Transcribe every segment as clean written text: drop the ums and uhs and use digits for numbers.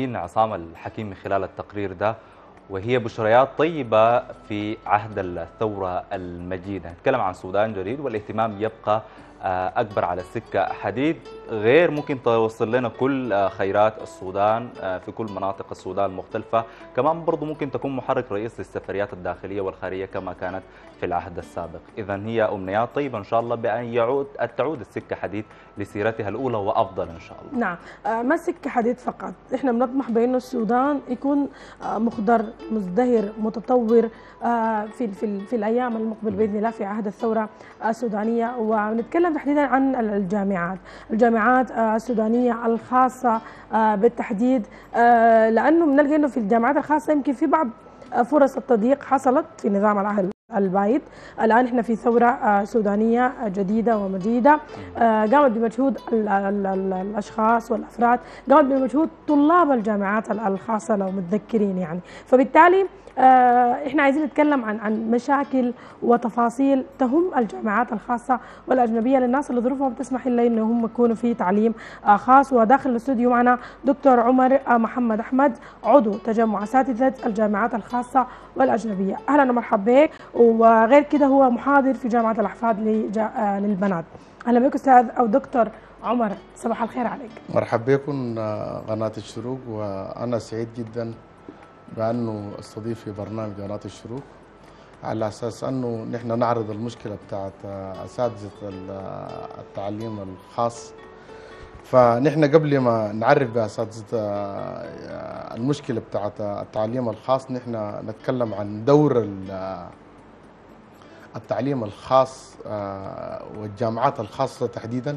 زميلنا عصام الحكيم من خلال التقرير ده، وهي بشريات طيبة في عهد الثورة المجيدة. نتكلم عن سودان جديد والاهتمام يبقى أكبر على السكة حديد، غير ممكن توصل لنا كل خيرات السودان في كل مناطق السودان المختلفة، كمان برضو ممكن تكون محرك رئيس للسفريات الداخلية والخارجية كما كانت في العهد السابق. إذن هي أمنيات طيبة إن شاء الله بأن تعود السكة حديد لسيرتها الأولى وأفضل إن شاء الله. نعم، ما السكة حديد فقط، إحنا بنطمح بأنه السودان يكون مخضر مزدهر متطور في الأيام المقبلة بإذن الله في عهد الثورة السودانية. ونتكلم تحديدا عن الجامعات السودانية الخاصة بالتحديد، لأنه بنلقى أنه في الجامعات الخاصة يمكن في بعض فرص التضييق حصلت في نظام العهد البعيد. الآن احنا في ثورة سودانية جديدة ومجيدة، قامت بمجهود الأشخاص والأفراد، قامت بمجهود طلاب الجامعات الخاصة لو متذكرين يعني. فبالتالي احنا عايزين نتكلم عن مشاكل وتفاصيل تهم الجامعات الخاصة والأجنبية للناس اللي ظروفهم بتسمح إلا إنهم يكونوا في تعليم خاص. وداخل الاستوديو معنا دكتور عمر محمد أحمد، عضو تجمع اساتذه الجامعات الخاصة والأجنبية. أهلا ومرحبا بك، وغير كده هو محاضر في جامعة الأحفاد للبنات. أهلا بك أستاذ أو دكتور عمر، صباح الخير عليك. مرحبا بكم قناة الشروق، وأنا سعيد جدا بأنه استضيف في برنامج قناة الشروق على أساس أنه نحن نعرض المشكلة بتاعت أساتذة التعليم الخاص. فنحن قبل ما نعرف بأساتذة المشكلة بتاعت التعليم الخاص، نحن نتكلم عن دور التعليم الخاص والجامعات الخاصة تحديدا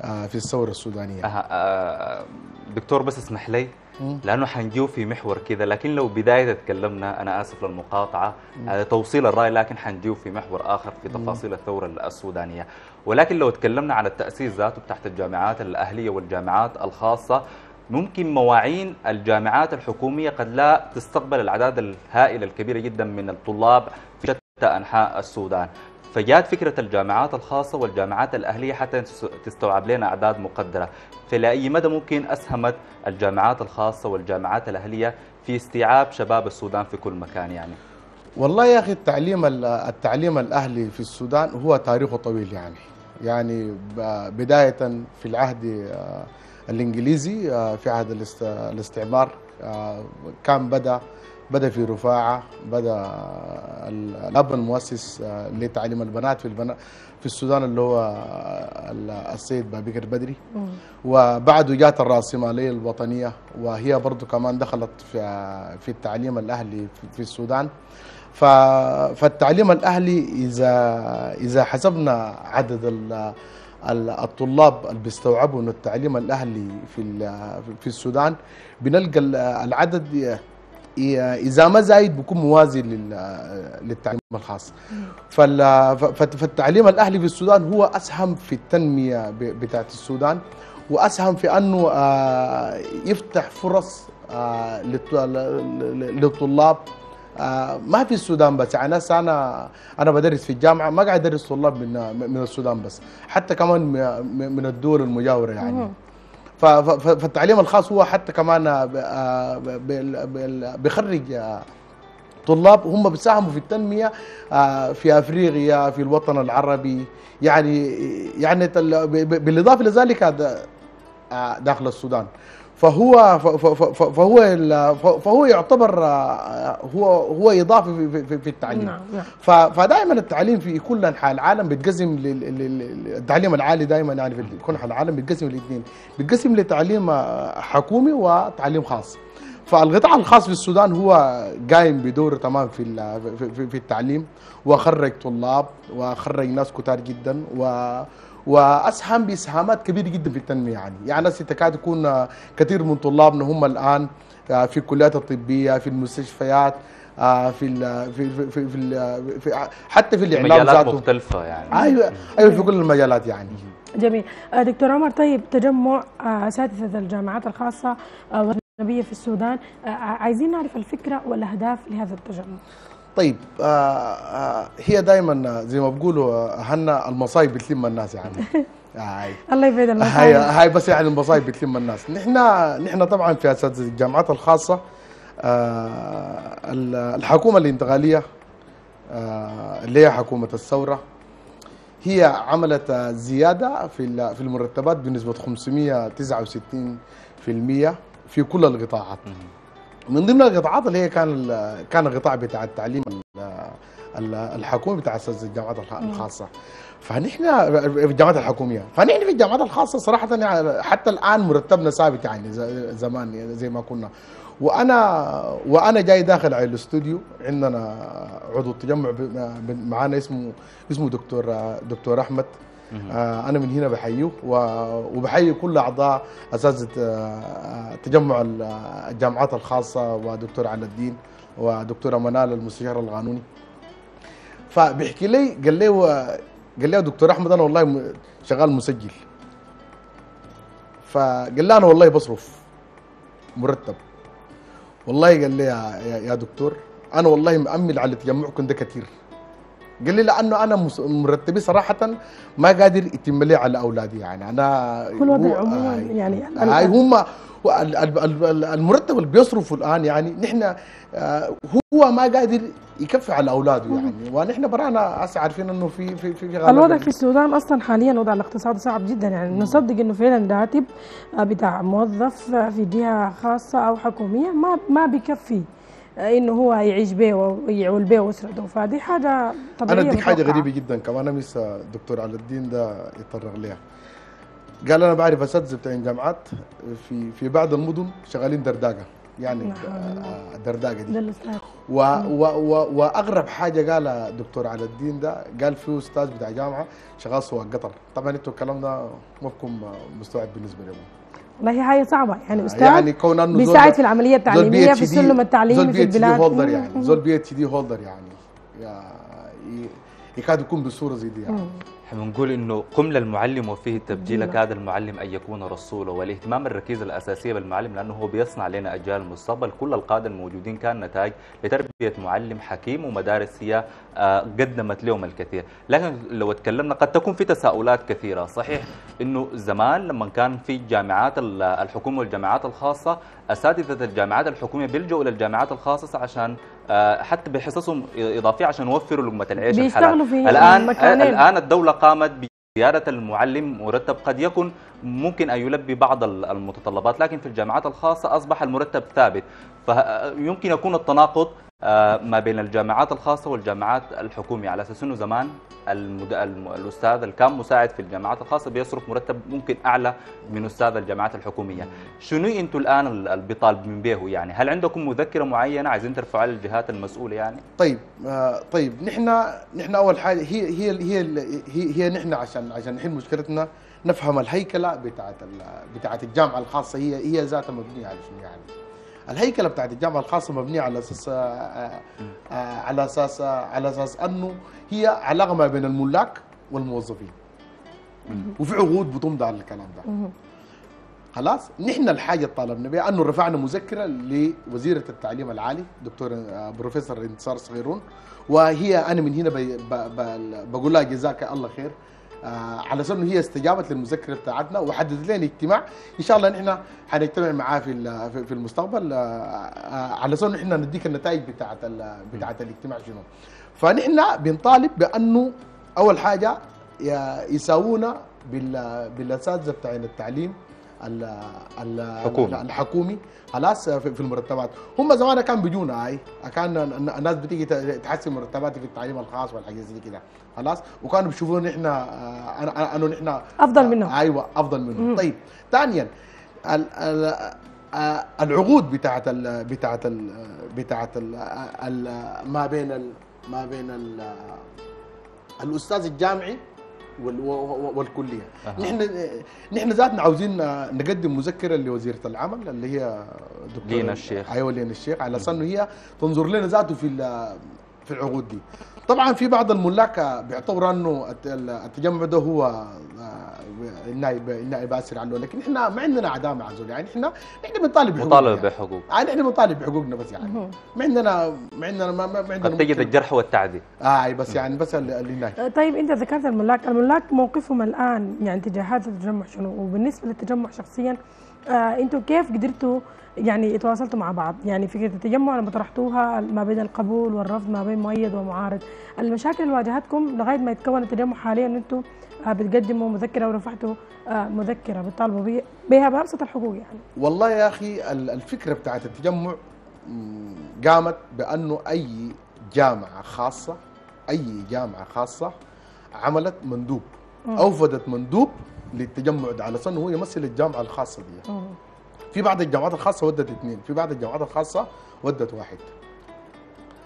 في الثورة السودانية. دكتور بس اسمح لي لأنه حنجيو في محور كذا، لكن لو بداية تكلمنا، أنا آسف للمقاطعة، توصيل الرأي، لكن حنجيو في محور آخر في تفاصيل الثورة السودانية. ولكن لو تكلمنا على التأسيس ذاته تحت الجامعات الأهلية والجامعات الخاصة، ممكن مواعين الجامعات الحكومية قد لا تستقبل الأعداد الهائلة الكبيرة جدا من الطلاب في شتى أنحاء السودان، فجاءت فكرة الجامعات الخاصة والجامعات الأهلية حتى تستوعب لنا أعداد مقدرة. فلأي مدى ممكن أسهمت الجامعات الخاصة والجامعات الأهلية في استيعاب شباب السودان في كل مكان يعني؟ والله يا أخي التعليم الأهلي في السودان هو تاريخه طويل يعني بداية في العهد الإنجليزي في عهد الاستعمار، كان بدأ في رفاعة، بدأ الأب المؤسس لتعليم البنات في السودان اللي هو السيد بابكر بدري، وبعده جاءت الرأسمالية الوطنية وهي برضو كمان دخلت في التعليم الأهلي في السودان. فالتعليم الأهلي إذا حسبنا عدد الطلاب اللي بيستوعبوا إنه التعليم الأهلي في السودان، بنلقى العدد إذا ما زايد بيكون موازي للتعليم الخاص. فالتعليم الأهلي في السودان هو أسهم في التنمية بتاعت السودان، وأسهم في أنه يفتح فرص للطلاب ما في السودان بس. يعني أنا بدرس في الجامعة، ما قاعد أدرس طلاب من السودان بس، حتى كمان من الدول المجاورة يعني. فالتعليم الخاص هو حتى كمان بيخرج طلاب هم بيساهموا في التنمية في أفريقيا، في الوطن العربي يعني بالإضافة لذلك داخل السودان. فهو فهو فهو يعتبر هو إضافة في التعليم. فدائما التعليم في كل أنحاء العالم بيتقسم، التعليم العالي دائما يعني في كل أنحاء العالم بيتقسم الاثنين، بيتقسم لتعليم حكومي وتعليم خاص. فالقطاع الخاص في السودان هو قايم بدوره تمام في التعليم، وخرج طلاب وخرج ناس كتار جدا، وأسهم بإسهامات كبيرة جدا في التنمية يعني ناس تكاد تكون كثير من طلابنا هم الآن في الكليات الطبية، في المستشفيات، في ال في في في, في حتى في الإعلام ذاته، مجالات مختلفة يعني. أيوة في كل المجالات يعني. جميل دكتور عمر. طيب تجمع أساتذة الجامعات الخاصة والأجنبية في السودان، عايزين نعرف الفكرة والأهداف لهذا التجمع. طيب هي دائما زي ما بقولوا هنا المصايب بتلم الناس يعني هاي الله يبعد المصايب. هاي بس يعني المصايب بتلم الناس. نحن طبعا في اساتذه الجامعات الخاصه، الحكومه الانتقاليه اللي هي حكومه الثوره هي عملت زياده في المرتبات بنسبه 569% في كل القطاعات. من ضمن القطاعات اللي هي كان القطاع بتاع التعليم الحكومي بتاع اساتذه الجامعات الخاصه. فنحن الجامعات الحكوميه، فنحن في الجامعات الخاصه صراحه يعني حتى الان مرتبنا ثابت يعني زمان زي ما كنا. وانا جاي داخل على الاستوديو، عندنا عضو التجمع معانا اسمه دكتور احمد. انا من هنا بحييه وبحيي كل اعضاء اساتذه تجمع الجامعات الخاصه ودكتور علي الدين ودكتوره منال المستشار القانوني. فبيحكي لي قال لي يا دكتور احمد انا والله شغال مسجل. فقال لي انا والله بصرف مرتب. والله قال لي يا دكتور انا والله مأمل على تجمعكم ده كثير. قال لي لانه انا مرتبي صراحه ما قادر يتم لي على اولادي، يعني انا كل وضع عموما يعني هاي هم المرتب اللي بيصرفوا الان، يعني نحن هو ما قادر يكفي على اولاده يعني. ونحن برانا هسه عارفين انه في الوضع في السودان اصلا حاليا الوضع الاقتصادي صعب جدا، يعني نصدق انه فعلا راتب بتاع موظف في جهه خاصه او حكوميه ما بيكفي انه هو يعيش بيه ويعول بيه واسرته، فدي حاجه طبيعيه. انا اديك حاجه غريبه جدا كمان لسه دكتور علي الدين ده يتطرق ليها. قال انا بعرف اساتذه بتاع الجامعات في بعض المدن شغالين درداقه، يعني الدرداقه دي واغرب حاجه قالها دكتور علي الدين ده، قال في استاذ بتاع جامعه شغال سواق قطر. طبعا انتوا الكلام ده ما بكون مستوعب بالنسبه لهم. والله هي صعبه يعني استاذ يعني كون انه بيساعد في العمليه التعليميه في السلم التعليمي في البلاد. زول بي اتش دي هولدر يعني يكاد يكون بالصوره زي دي يعني. احنا بنقول انه قم للمعلم وفيه تبجيل، كاد المعلم ان يكون رسوله. والاهتمام الركيزه الاساسيه بالمعلم لانه هو بيصنع لنا اجيال المستقبل. كل القاده الموجودين كان نتاج لتربيه معلم حكيم، ومدارس هي قدمت لهم الكثير. لكن لو تكلمنا قد تكون في تساؤلات كثيره. صحيح انه زمان لما كان في جامعات الحكومه والجامعات الخاصه، اساتذه الجامعات الحكوميه بيلجؤوا للجامعات الخاصه عشان حتى بحصصهم اضافيه عشان يوفروا لقمه العيش الحلال. الان الدوله قامت بزياده المعلم مرتب قد يكون ممكن ان يلبي بعض المتطلبات، لكن في الجامعات الخاصه اصبح المرتب ثابت. فيمكن يكون التناقض ما بين الجامعات الخاصه والجامعات الحكوميه، على اساس انه زمان الاستاذ اللي كان مساعد في الجامعات الخاصه بيصرف مرتب ممكن اعلى من استاذ الجامعات الحكوميه. شنو انتم الان اللي بيطالب من بيه يعني؟ هل عندكم مذكره معينه عايزين ترفعوها للجهات المسؤوله يعني؟ طيب نحن اول حاجه هي نحن عشان نحل مشكلتنا نفهم الهيكله بتاعت الجامعه الخاصه هي ذاتها مبنيه على شنو يعني. الهيكله بتاعت الجامعه الخاصه مبنيه على اساس انه هي علاقه ما بين الملاك والموظفين. وفي عقود بتمضى على الكلام ده. خلاص؟ نحن الحاجه اللي طالبنا بها انه رفعنا مذكره لوزيره التعليم العالي دكتور بروفيسور انتصار صغيرون، وهي انا من هنا بقول لها جزاك الله خير على اساس انه هي استجابت للمذكره بتاعتنا وحددت لنا اجتماع ان شاء الله نحن حنجتمع معاه في المستقبل على اساس انه نحن نديك النتائج بتاعت الاجتماع شنو. فنحن بنطالب بانه اول حاجه يساوونا بالاساتذه بتاعين التعليم الحكومي خلاص في المرتبات. هم زمان كان بيجونا كان الناس بتيجي تحسن مرتبات في التعليم الخاص والحاجات زي كده خلاص، وكانوا بيشوفوا نحن انه نحن افضل منهم. ايوه افضل منهم. طيب ثانيا العقود بتاعت ما بين الاستاذ الجامعي والكليه. نحن ذاتنا عاوزين نقدم مذكره لوزيره العمل اللي هي دكتور لين الشيخ. ايوه لين الشيخ على اساس انه هي تنظر لنا ذاته في العقود دي. طبعا في بعض الملاك بيعتبروا انه التجمع ده هو اللاعب اسر عنه، لكن احنا ما عندنا عداء مع هذول، يعني احنا بنطالب بحقوقنا، مطالب بحقوق، يعني احنا بنطالب بحقوقنا بس، يعني ما عندنا ما عندنا قد تجد الجرح والتعذيب. اي بس يعني بس اللي طيب انت ذكرت الملاك موقفهم الان يعني تجاه هذا التجمع شنو؟ وبالنسبه للتجمع شخصيا انتم كيف قدرتوا يعني تواصلتوا مع بعض؟ يعني فكره التجمع لما طرحتوها ما بين القبول والرفض، ما بين مؤيد ومعارض، المشاكل اللي واجهتكم لغايه ما يتكون التجمع حاليا ان انتم بتقدموا مذكره ورفعتوا مذكره بتطالبوا بها بابسط الحقوق يعني. والله يا اخي الفكره بتاعت التجمع قامت بانه اي جامعه خاصه، عملت مندوب، اوفدت مندوب للتجمع ده على انه هو يمثل الجامعه الخاصه دي. في بعض الجامعات الخاصه ودت 2، في بعض الجامعات الخاصه ودت 1.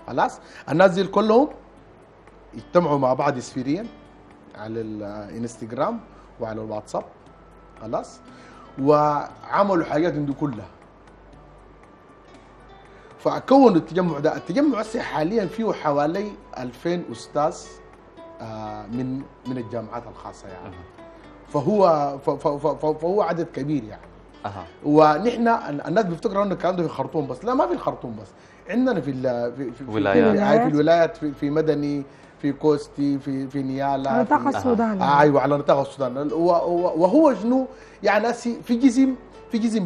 خلاص الناس دي كلهم يجتمعوا مع بعض سفيريا على الانستغرام وعلى الواتساب، خلاص، وعملوا حاجاتهم دي كلها فكونوا التجمع ده. التجمع هسه حاليا فيه حوالي 2000 استاذ من الجامعات الخاصه يعني، فهو عدد كبير يعني. ونحن الناس بيفتكروا انه الكلام ده في الخرطوم بس، لا ما في الخرطوم بس، عندنا في الولايات، في مدني، في كوستي، في نيالا، على نطاق السودان. ايوه على نطاق السودان. وهو شنو يعني في جزم،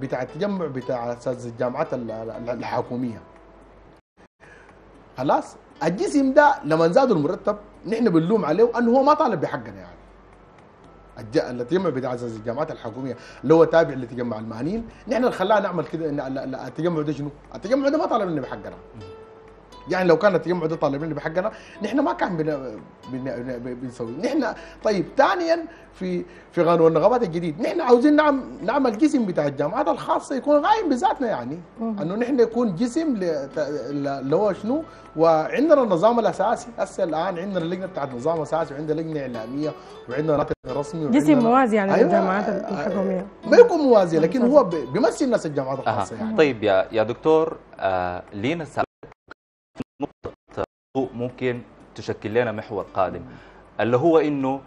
بتاع التجمع بتاع اساتذه الجامعات الحكوميه، خلاص. الجسم ده لما زادوا المرتب نحن بنلوم عليه انه هو ما طالب بحقنا يعني. التجمع بتاع اساتذه الجامعات الحكوميه اللي هو تابع لتجمع المهنيين، نحن اللي خلاه نعمل كده. التجمع ده شنو؟ التجمع ده ما طالب لنا بحقنا. يعني لو كان التجمع ده طالب لنا بحقنا نحن ما كان بنسوي. نحن طيب ثانيا في قانون النغمات الجديد نحن عاوزين نعمل جسم بتاع الجامعات الخاصه يكون قايم بذاتنا يعني، انه نحن يكون جسم اللي هو شنو. وعندنا النظام الاساسي هسه الان، عندنا اللجنه بتاعت نظام اساسي، وعندنا لجنه اعلاميه، وعندنا راتب رسمي، جسم موازي يعني للجامعات الحكوميه. ما يكون موازي لكن هو بيمثل ناس الجامعات الخاصه يعني. طيب يا دكتور لينا نقطة ممكن تشكل لنا محور قادم، اللي هو انه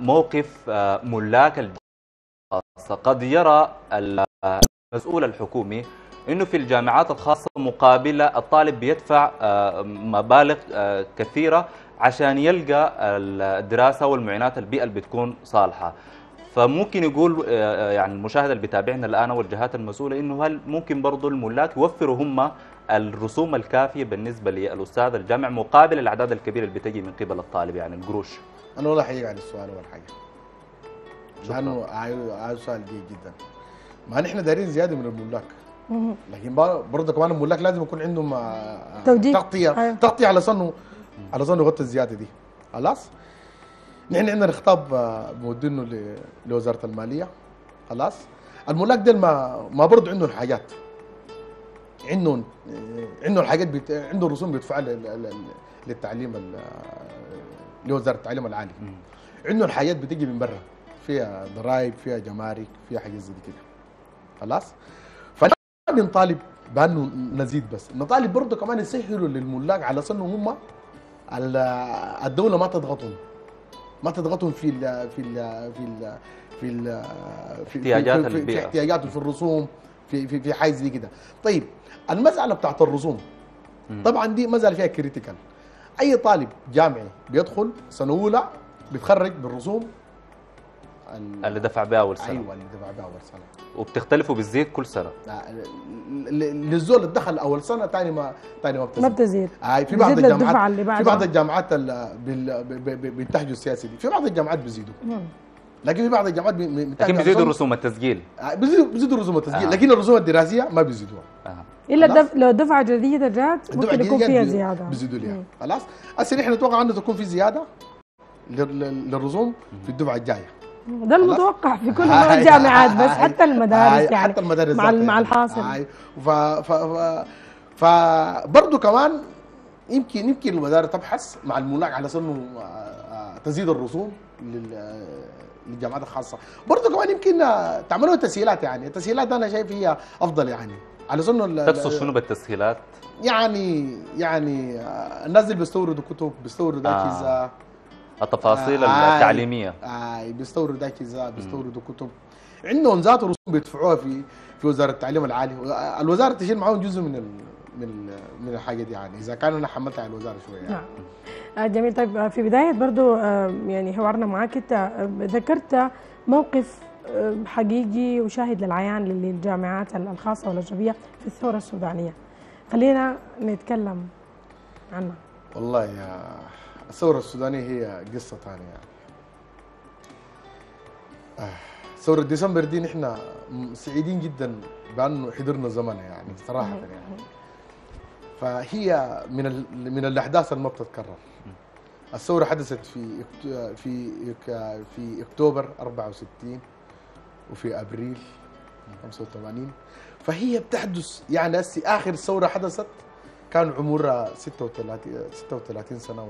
موقف ملاك الجامعات. قد يرى المسؤول الحكومي انه في الجامعات الخاصة مقابل الطالب بيدفع مبالغ كثيرة عشان يلقى الدراسة والمعينات البيئة اللي بتكون صالحة. فممكن يقول يعني المشاهد اللي بيتابعنا الآن والجهات المسؤولة انه هل ممكن برضو الملاك يوفروا هم الرسوم الكافيه بالنسبه للاستاذ الجامع مقابل الاعداد الكبيره اللي بتجي من قبل الطالب يعني القروش؟ انا والله حقيقي عن السؤال اول حاجه، لانه عايز سؤال جيد جدا. ما نحن دارين زياده من الملاك، لكن برضه كمان الملاك لازم يكون عندهم تغطيه على صنه يغطي الزياده دي. خلاص نحن عندنا خطاب مودينه لوزاره الماليه، خلاص. الملاك ديل ما برضه عندهم حاجات، عندهم الحاجات، عندهم رسوم بيدفعها للتعليم، لوزاره التعليم العالي. عندهم حاجات بتيجي من برا، فيها ضرائب، فيها جمارك، فيها حاجات زي كده، خلاص. فنحن بنطالب بانه نزيد، بس نطالب برضه كمان يسهلوا للملاك على انه هم الدوله ما تضغطهم في ال في ال في ال في ال في احتياجاتهم في احتياجاتهم في الرسوم في حاجه زي كده. طيب المساله بتاعت الرسوم طبعا دي مساله فيها كريتيكال. اي طالب جامعي بيدخل سنه اولى بيتخرج بالرسوم اللي دفع بها اول سنه. ايوه اللي دفع بها اول سنه، وبتختلفوا بالزيت كل سنه. للزول اللي دخل اول سنه ثاني ما بتزيد، في بعض الجامعات بينتهجوا السياسي دي، في بعض الجامعات بيزيدوا، لكن في بعض الجامعات بيزيدوا رسوم التسجيل، بيزيدوا رسوم التسجيل، لكن الرسوم الدراسيه ما بيزيدوها الا لو دفعه جديده جات ممكن يكون فيها زياده، بيزيدوا لها. خلاص هسه نحن نتوقع انه تكون في زياده للرسوم في الدفعه الجايه. ده المتوقع في كل الجامعات، بس حتى المدارس يعني، حتى المدارس مع الحاصل. ف برضه كمان يمكن المدارس تبحث مع الملاك على انه تزيد الرسوم للجامعات الخاصه. برضه كمان يمكن تعملوا تسهيلات، يعني التسهيلات انا شايف هي افضل يعني على اظن. تقصد شنو بالتسهيلات؟ يعني الناس اللي بيستوردوا كتب، بيستوردوا اجهزه، التفاصيل التعليميه. بيستوردوا اجهزه، بيستوردوا كتب، عندهم ذات رسوم بيدفعوها في وزاره التعليم العالي، الوزاره تشيل معاهم جزء من الحاجه دي يعني، اذا كان انا حملتها على الوزاره شويه يعني. نعم. جميل. طيب في بدايه برضو يعني حوارنا معاك انت ذكرت موقف حقيقي وشاهد للعيان للجامعات الخاصه والاجنبيه في الثوره السودانيه. خلينا نتكلم عنها. والله يا الثوره السودانيه هي قصه ثانيه يعني. ثوره ديسمبر دي نحن سعيدين جدا بانه حضرنا زمنها يعني صراحه يعني. فهي من الاحداث اللي ما بتتكرر. الثوره حدثت في اكتوبر 64 وفي ابريل 85، فهي بتحدث يعني اخر ثوره حدثت كان عمرها 36 سنه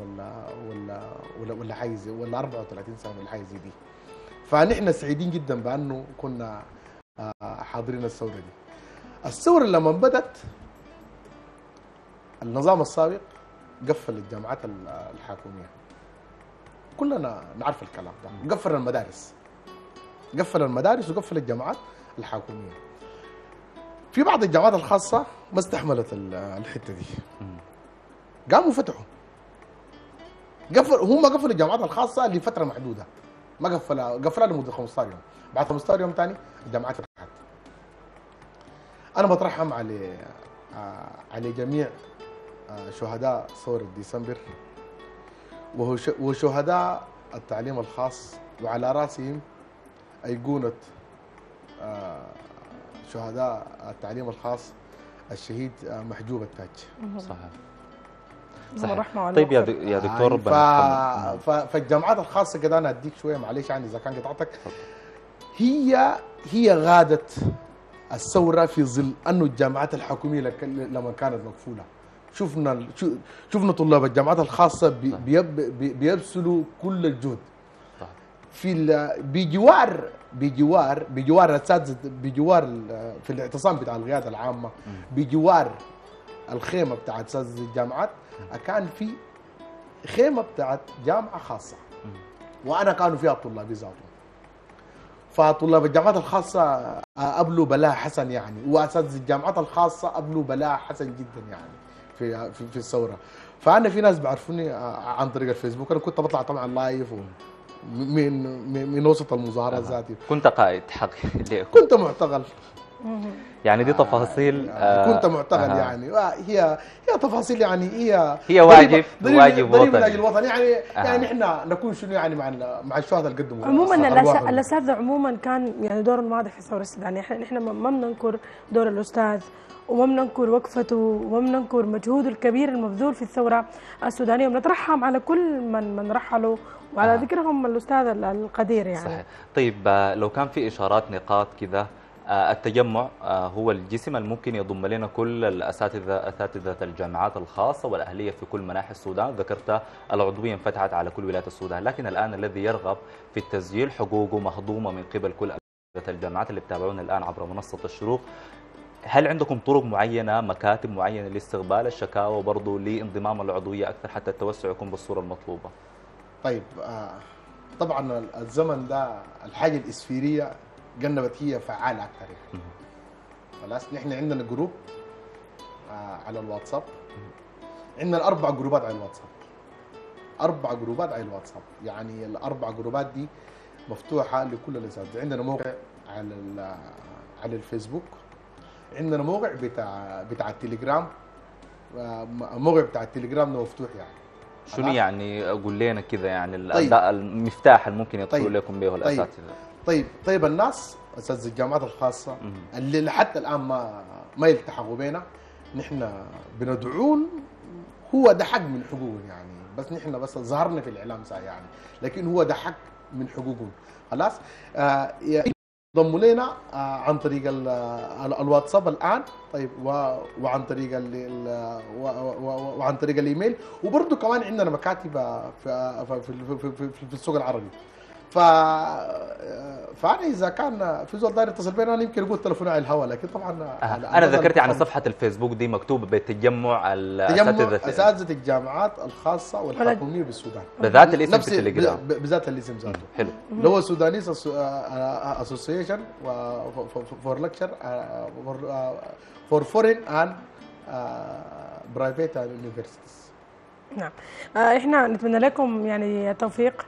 ولا حاجه زي ولا 34 سنه ولا حاجه زي دي. فنحن سعيدين جدا بانه كنا حاضرين الثوره دي. الثوره لما بدت النظام السابق قفل الجامعات الحكوميه، كلنا نعرف الكلام ده، قفل المدارس، قفل المدارس وقفل الجامعات الحكوميه. في بعض الجامعات الخاصه ما استحملت الحته دي، قاموا فتحوا، هم قفلوا الجامعات الخاصه لفتره محدوده، ما قفلها لمده 15 يوم، بعد 15 يوم ثاني الجامعات فتحت. انا بترحم على جميع شهداء ثورة ديسمبر وشهداء التعليم الخاص، وعلى راسهم أيقونة شهداء التعليم الخاص الشهيد محجوب التاج. صحيح. صحيح. طيب يا دكتور ربنا، فالجامعات الخاصة كده أنا أديك شوية معلش يعني إذا كان قطعتك. هي غادت الثورة في ظل أنه الجامعات الحكومية لما كانت مقفولة شفنا طلاب الجامعات الخاصة بيبذلوا كل الجهد في بجوار الأساتذة، بجوار في الاعتصام بتاع القيادة العامة، بجوار الخيمة بتاعت أساتذة الجامعات، كان في خيمة بتاعت جامعة خاصة وأنا كانوا فيها الطلاب ذاتهم. فطلاب الجامعات الخاصة قبلوا بلاء حسن يعني، وأساتذة الجامعات الخاصة قبلوا بلاء حسن جدا يعني في الثورة. فأنا في ناس بيعرفوني عن طريق الفيسبوك، أنا كنت بطلع طبعا لايف من وسط المظاهرات ذاتي. كنت قائد حقيقي. كنت معتقل. يعني دي تفاصيل كنت معتقل يعني. هي تفاصيل يعني هي واجب وطني من اجل الوطن يعني. يعني احنا نكون شنو يعني مع الشهداء اللي قدموا. عموما الاساتذه عموما كان يعني دورهم واضح في الثوره السودانيه، يعني احنا ما بننكر دور الاستاذ وما بننكر وقفته وما بننكر مجهوده الكبير المبذول في الثوره السودانيه، ونترحم على كل من رحلوا وعلى ذكرهم الاستاذ القدير يعني. صحيح. طيب لو كان في اشارات نقاط كذا، التجمع هو الجسم الممكن يضم لنا كل أساتذة الجامعات الخاصة والأهلية في كل مناحي السودان. ذكرت العضوية انفتحت على كل ولايات السودان، لكن الآن الذي يرغب في التسجيل حقوقه مهضومة من قبل كل أساتذة الجامعات اللي بتابعونا الآن عبر منصة الشروق. هل عندكم طرق معينة، مكاتب معينة لاستقبال الشكاوى وبرضه لانضمام العضوية أكثر حتى التوسع يكون بالصورة المطلوبة؟ طيب طبعا الزمن ده الحاجة الإسفيرية جنبت هي فعاله اكثر يعني. خلاص نحن عندنا جروب على الواتساب، عندنا الاربع جروبات على الواتساب، اربع جروبات على الواتساب يعني. الاربع جروبات دي مفتوحه لكل الاساتذه. عندنا موقع على الفيسبوك، عندنا موقع بتاع التليجرام، موقع بتاع التليجرام ده مفتوح يعني. شنو يعني؟ قول لنا كذا يعني. طيب. المفتاح اللي ممكن يدخلوا طيب. لكم به الاساتذه. طيب الناس اساتذه الجامعات الخاصه اللي حتى الان ما يلتحقوا بينا، نحن بندعون هو ده حق من حقوقهم يعني. بس نحن بس ظهرنا في الاعلام ساعه يعني، لكن هو ده حق من حقوقهم. خلاص انضموا لنا عن طريق الواتساب الان. طيب وعن طريق وعن طريق الايميل، وبرضه كمان عندنا مكاتب في السوق العربي. فانا اذا كان في زول داير يتصل بينا انا يمكن اقول تليفوني على الهواء، لكن طبعا انا ذكرت عن صفحه الفيسبوك دي مكتوب بتجمع اساتذه الجامعات الخاصه والحكوميه بالسودان، بذات الاسم في التليجرام بذات الاسم ذاته. حلو، اللي هو سودانيز اسوسيشن فور لكتشر فور فورين اند برايفيت يونيفرسيتيز. نعم، احنا نتمنى لكم يعني التوفيق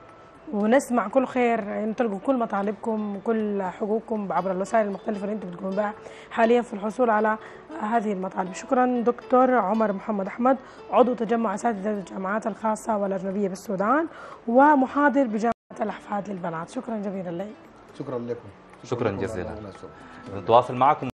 ونسمع كل خير، نطلبوا كل مطالبكم وكل حقوقكم عبر الوسائل المختلفه اللي انتم بتقوموا بها حاليا في الحصول على هذه المطالب. شكرا دكتور عمر محمد احمد، عضو تجمع اساتذه الجامعات الخاصه والاجنبيه بالسودان ومحاضر بجامعه الاحفاد للبنات، شكرا جزيلا لك. شكرا لكم، شكرا جزيلا. نتواصل معكم.